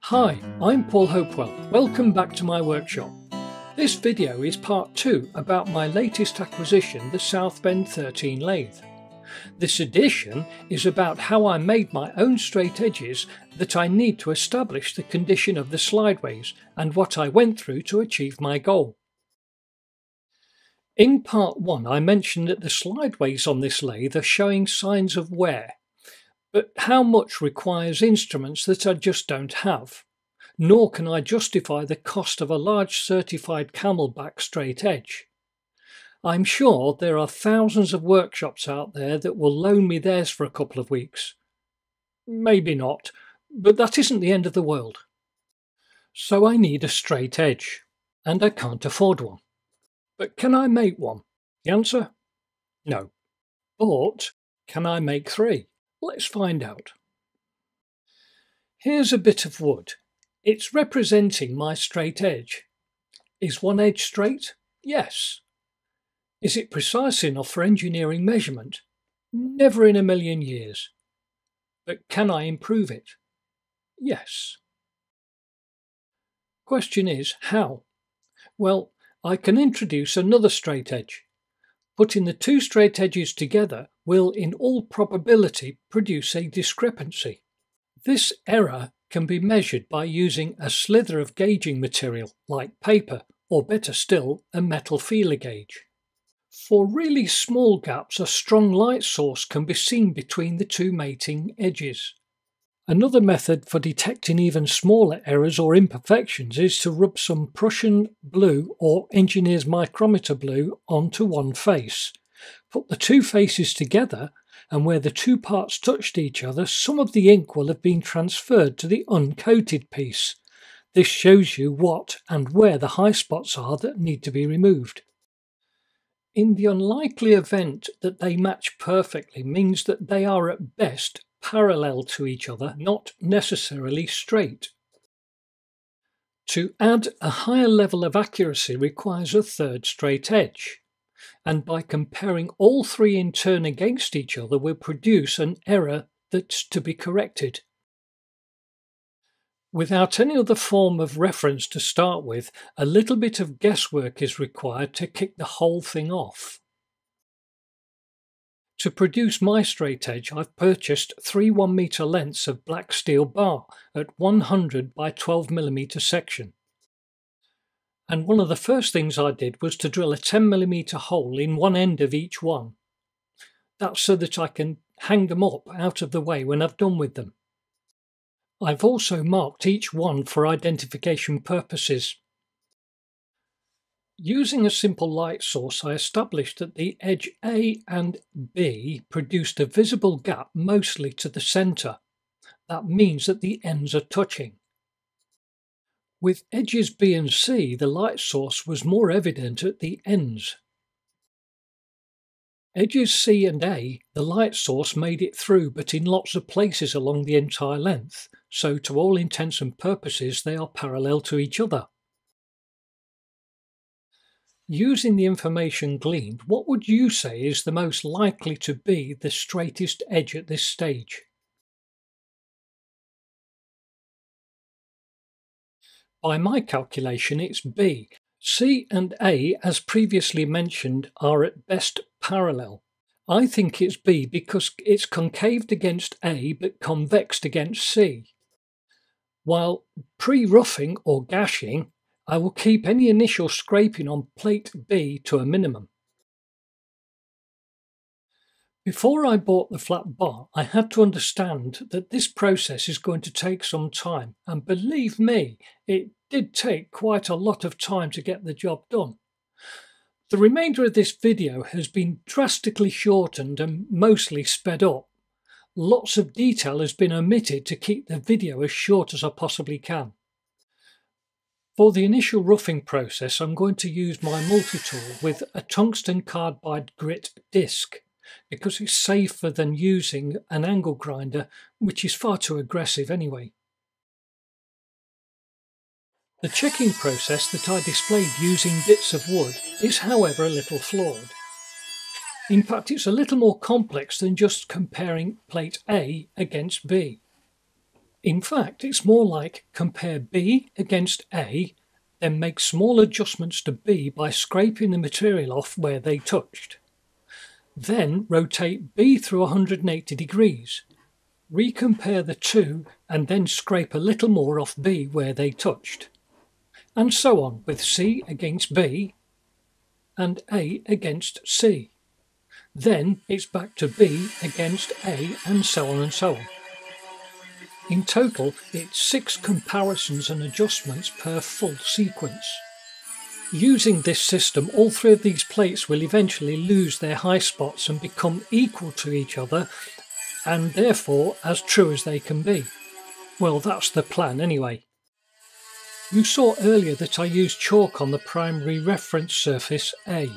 Hi, I'm Paul Hopewell. Welcome back to my workshop. This video is part 2 about my latest acquisition, the South Bend 13 lathe. This edition is about how I made my own straight edges that I need to establish the condition of the slideways and what I went through to achieve my goal. In part 1 I mentioned that the slideways on this lathe are showing signs of wear, but how much requires instruments that I just don't have, nor can I justify the cost of a large certified camelback straight edge. I'm sure there are thousands of workshops out there that will loan me theirs for a couple of weeks. Maybe not, but that isn't the end of the world. So I need a straight edge, and I can't afford one. But can I make one? The answer? No. But can I make 3? Let's find out. Here's a bit of wood. It's representing my straight edge. Is one edge straight? Yes. Is it precise enough for engineering measurement? Never in a million years. But can I improve it? Yes. Question is, how? Well, I can introduce another straight edge. Putting the 2 straight edges together will, in all probability, produce a discrepancy. This error can be measured by using a slither of gauging material, like paper, or better still, a metal feeler gauge. For really small gaps, a strong light source can be seen between the 2 mating edges. Another method for detecting even smaller errors or imperfections is to rub some Prussian blue or engineer's micrometer blue onto one face. Put the 2 faces together, and where the 2 parts touched each other, some of the ink will have been transferred to the uncoated piece. This shows you what and where the high spots are that need to be removed. In the unlikely event that they match perfectly means that they are at best parallel to each other, not necessarily straight. To add a higher level of accuracy requires a 3rd straight edge, and by comparing all 3 in turn against each other will produce an error that's to be corrected. Without any other form of reference to start with, a little bit of guesswork is required to kick the whole thing off. To produce my straight edge, I've purchased 3 1-meter lengths of black steel bar at 100 by 12 mm section. And one of the first things I did was to drill a 10 mm hole in one end of each one. That's so that I can hang them up out of the way when I've done with them. I've also marked each one for identification purposes. Using a simple light source, I established that the edge A and B produced a visible gap mostly to the centre. That means that the ends are touching. With edges B and C, the light source was more evident at the ends. Edges C and A, the light source made it through, but in lots of places along the entire length. So to all intents and purposes they are parallel to each other. Using the information gleaned, what would you say is the most likely to be the straightest edge at this stage? By my calculation it's B. C and A, as previously mentioned, are at best parallel. I think it's B because it's concaved against A but convexed against C. While pre-roughing or gashing, I will keep any initial scraping on plate B to a minimum. Before I bought the flat bar, I had to understand that this process is going to take some time, and believe me, it did take quite a lot of time to get the job done. The remainder of this video has been drastically shortened and mostly sped up. Lots of detail has been omitted to keep the video as short as I possibly can. For the initial roughing process, I'm going to use my multi-tool with a tungsten carbide grit disc because it's safer than using an angle grinder, which is far too aggressive anyway. The checking process that I displayed using bits of wood is, however, a little flawed. In fact, it's a little more complex than just comparing plate A against B. In fact, it's more like compare B against A, then make small adjustments to B by scraping the material off where they touched. Then rotate B through 180 degrees, recompare the two, and then scrape a little more off B where they touched. And so on with C against B and A against C. Then it's back to B against A and so on and so on. In total, it's 6 comparisons and adjustments per full sequence. Using this system, all 3 of these plates will eventually lose their high spots and become equal to each other, and therefore as true as they can be. Well, that's the plan anyway. You saw earlier that I used chalk on the primary reference surface A.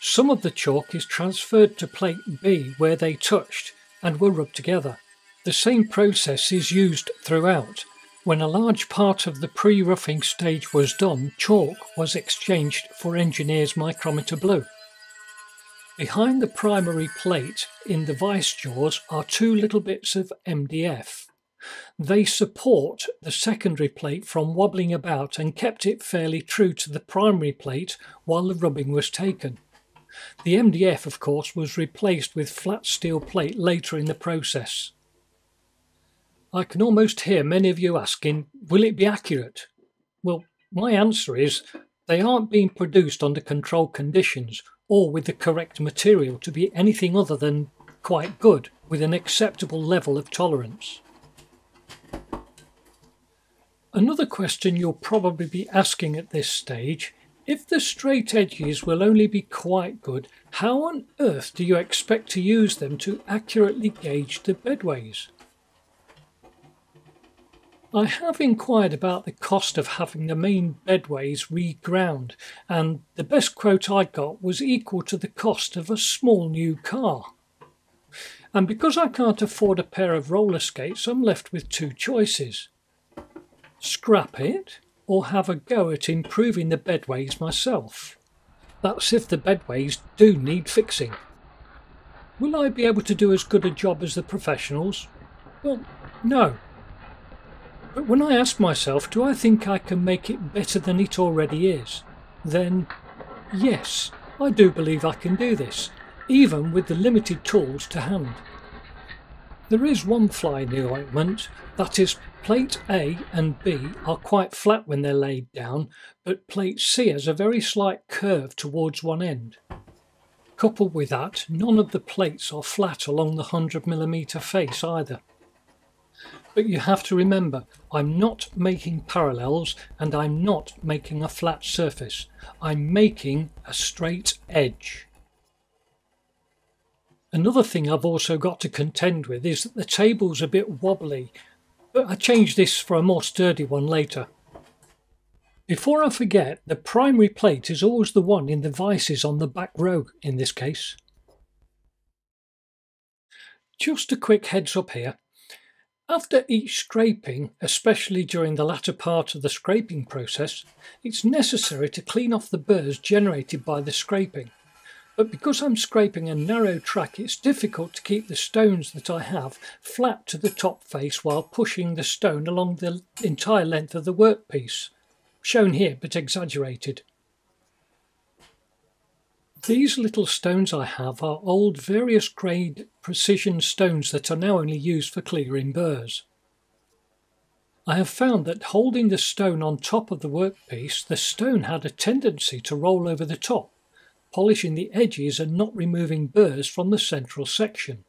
Some of the chalk is transferred to plate B where they touched and were rubbed together. The same process is used throughout. When a large part of the pre-roughing stage was done, chalk was exchanged for engineer's micrometer blue. Behind the primary plate in the vice jaws are 2 little bits of MDF. They support the secondary plate from wobbling about and kept it fairly true to the primary plate while the rubbing was taken. The MDF, of course, was replaced with flat steel plate later in the process. I can almost hear many of you asking, will it be accurate? Well, my answer is, they aren't being produced under controlled conditions or with the correct material to be anything other than quite good, with an acceptable level of tolerance. Another question you'll probably be asking at this stage, if the straight edges will only be quite good, how on earth do you expect to use them to accurately gauge the bedways? I have inquired about the cost of having the main bedways reground, and the best quote I got was equal to the cost of a small new car. And because I can't afford a pair of roller skates, I'm left with 2 choices. Scrap it, or have a go at improving the bedways myself. That's if the bedways do need fixing. Will I be able to do as good a job as the professionals? Well, no. But when I ask myself, do I think I can make it better than it already is? Then, yes, I do believe I can do this, even with the limited tools to hand. There is one fly in the ointment, that is, plate A and B are quite flat when they're laid down, but plate C has a very slight curve towards one end. Coupled with that, none of the plates are flat along the 100mm face either. But you have to remember, I'm not making parallels and I'm not making a flat surface. I'm making a straight edge. Another thing I've also got to contend with is that the table's a bit wobbly, but I changed this for a more sturdy one later. Before I forget, the primary plate is always the one in the vices on the back row in this case. Just a quick heads up here. After each scraping, especially during the latter part of the scraping process, it's necessary to clean off the burrs generated by the scraping. But because I'm scraping a narrow track, it's difficult to keep the stones that I have flat to the top face while pushing the stone along the entire length of the workpiece, shown here but exaggerated. These little stones I have are old various grade precision stones that are now only used for clearing burrs. I have found that holding the stone on top of the workpiece, the stone had a tendency to roll over the top, polishing the edges and not removing burrs from the central section.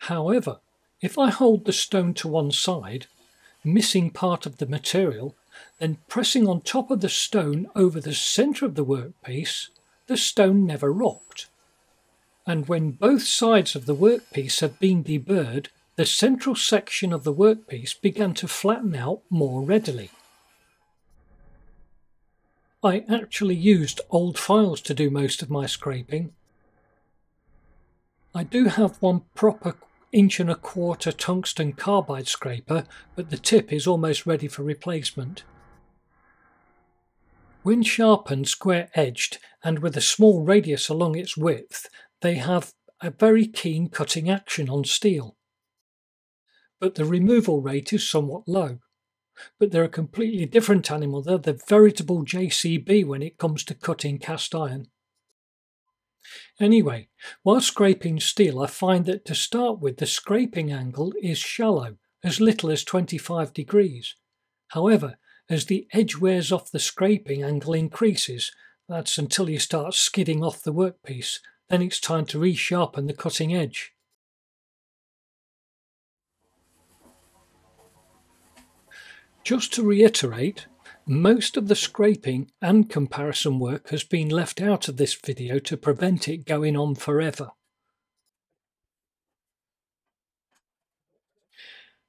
However, if I hold the stone to one side, missing part of the material, then pressing on top of the stone over the centre of the workpiece, the stone never rocked, and when both sides of the workpiece have been deburred, the central section of the workpiece began to flatten out more readily. I actually used old files to do most of my scraping. I do have one proper 1¼ inch tungsten carbide scraper, but the tip is almost ready for replacement. When sharpened, square-edged, and with a small radius along its width, they have a very keen cutting action on steel. But the removal rate is somewhat low. But they're a completely different animal. They're the veritable JCB when it comes to cutting cast iron. Anyway, while scraping steel, I find that to start with the scraping angle is shallow, as little as 25 degrees. However, as the edge wears off, the scraping angle increases. That's until you start skidding off the workpiece. Then it's time to resharpen the cutting edge. Just to reiterate, most of the scraping and comparison work has been left out of this video to prevent it going on forever.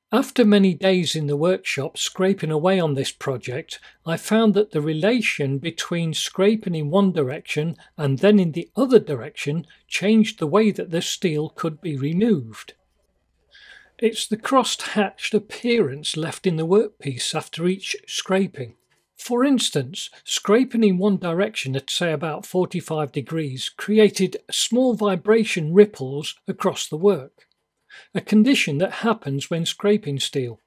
After many days in the workshop scraping away on this project, I found that the relation between scraping in one direction and then in the other direction changed the way that the steel could be removed. It's the cross-hatched appearance left in the workpiece after each scraping. For instance, scraping in one direction at say about 45 degrees created small vibration ripples across the work, a condition that happens when scraping steel.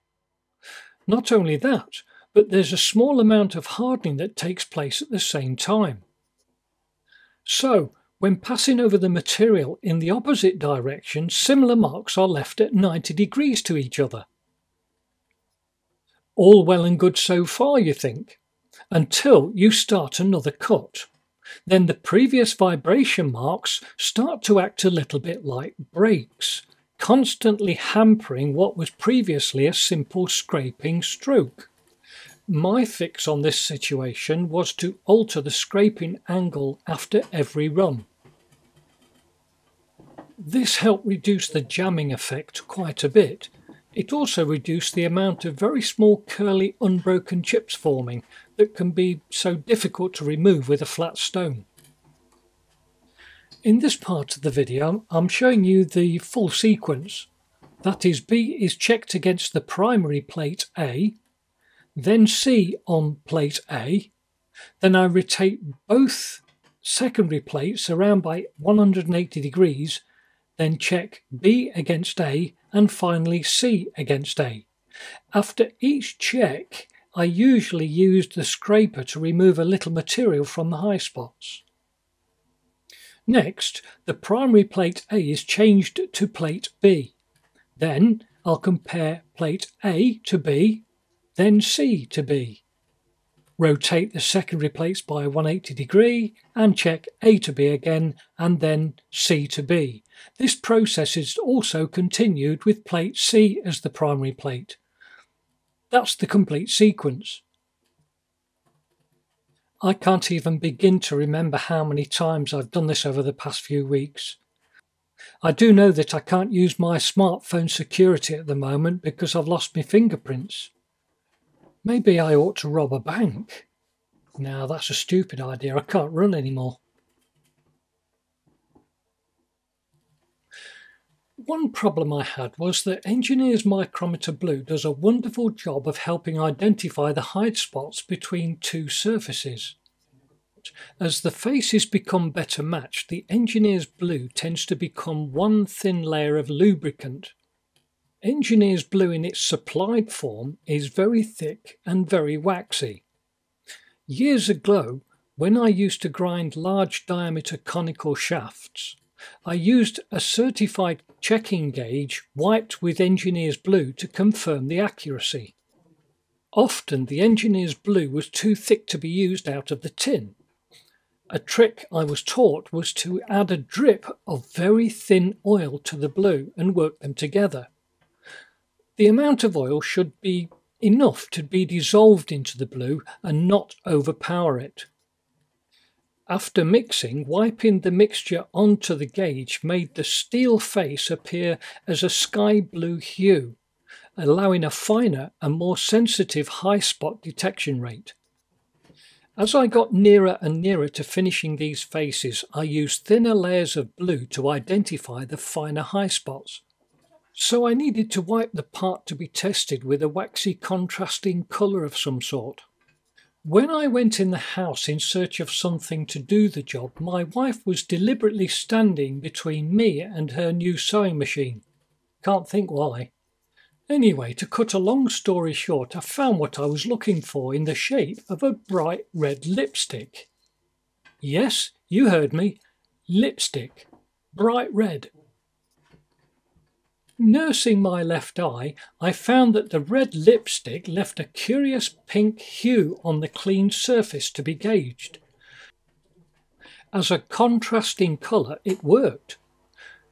Not only that, but there's a small amount of hardening that takes place at the same time. So, when passing over the material in the opposite direction, similar marks are left at 90 degrees to each other. All well and good so far, you think, until you start another cut. Then the previous vibration marks start to act a little bit like brakes, constantly hampering what was previously a simple scraping stroke. My fix on this situation was to alter the scraping angle after every run. This helped reduce the jamming effect quite a bit. It also reduced the amount of very small curly unbroken chips forming that can be so difficult to remove with a flat stone. In this part of the video I'm showing you the full sequence. That is, B is checked against the primary plate A, then C on plate A, then I rotate both secondary plates around by 180 degrees, then check B against A, and finally C against A. After each check, I usually used the scraper to remove a little material from the high spots. Next, the primary plate A is changed to plate B. Then I'll compare plate A to B, then C to B. Rotate the secondary plates by 180 degree and check A to B again, and then C to B. This process is also continued with plate C as the primary plate. That's the complete sequence. I can't even begin to remember how many times I've done this over the past few weeks. I do know that I can't use my smartphone security at the moment because I've lost my fingerprints. Maybe I ought to rob a bank. Now that's a stupid idea, I can't run anymore. One problem I had was that Engineer's Micrometer Blue does a wonderful job of helping identify the hide spots between two surfaces. As the faces become better matched, the Engineer's Blue tends to become one thin layer of lubricant. Engineer's Blue in its supplied form is very thick and very waxy. Years ago, when I used to grind large diameter conical shafts, I used a certified checking gauge wiped with Engineer's Blue to confirm the accuracy. Often the Engineer's Blue was too thick to be used out of the tin. A trick I was taught was to add a drip of very thin oil to the blue and work them together. The amount of oil should be enough to be dissolved into the blue and not overpower it. After mixing, wiping the mixture onto the gauge made the steel face appear as a sky blue hue, allowing a finer and more sensitive high spot detection rate. As I got nearer and nearer to finishing these faces, I used thinner layers of blue to identify the finer high spots. So I needed to wipe the part to be tested with a waxy contrasting colour of some sort. When I went in the house in search of something to do the job, my wife was deliberately standing between me and her new sewing machine. Can't think why. Anyway, to cut a long story short, I found what I was looking for in the shape of a bright red lipstick. Yes, you heard me. Lipstick. Bright red. Nursing my left eye, I found that the red lipstick left a curious pink hue on the clean surface to be gauged. As a contrasting colour, it worked.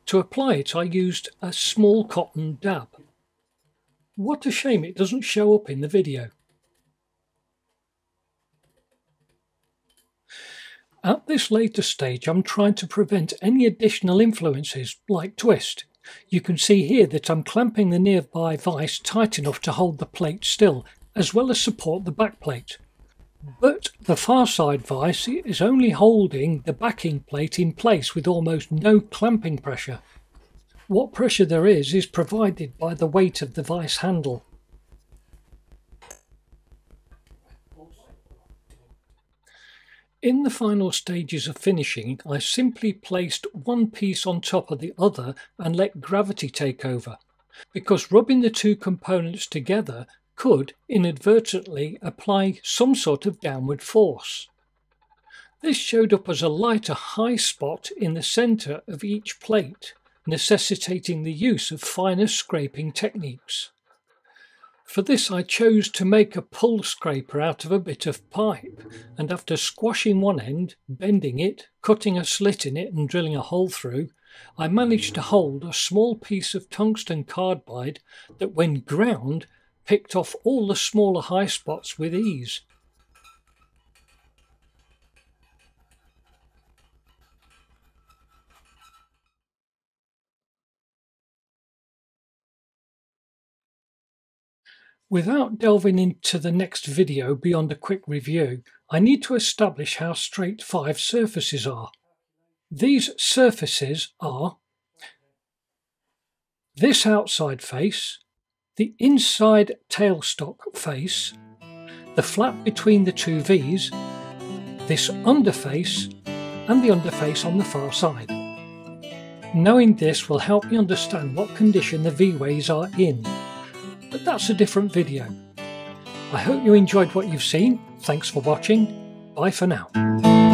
To apply it, I used a small cotton dab. What a shame it doesn't show up in the video. At this later stage, I'm trying to prevent any additional influences, like twist. You can see here that I'm clamping the nearby vice tight enough to hold the plate still, as well as support the back plate. But the far side vice is only holding the backing plate in place with almost no clamping pressure. What pressure there is provided by the weight of the vice handle. In the final stages of finishing, I simply placed one piece on top of the other and let gravity take over, because rubbing the two components together could inadvertently apply some sort of downward force. This showed up as a lighter high spot in the centre of each plate, necessitating the use of finer scraping techniques. For this, I chose to make a pull scraper out of a bit of pipe, and after squashing one end, bending it, cutting a slit in it and drilling a hole through, I managed to hold a small piece of tungsten carbide that, when ground, picked off all the smaller high spots with ease. Without delving into the next video beyond a quick review, I need to establish how straight 5 surfaces are. These surfaces are this outside face, the inside tailstock face, the flap between the two V's, this underface, and the underface on the far side. Knowing this will help me understand what condition the V-ways are in. But that's a different video. I hope you enjoyed what you've seen. Thanks for watching. Bye for now.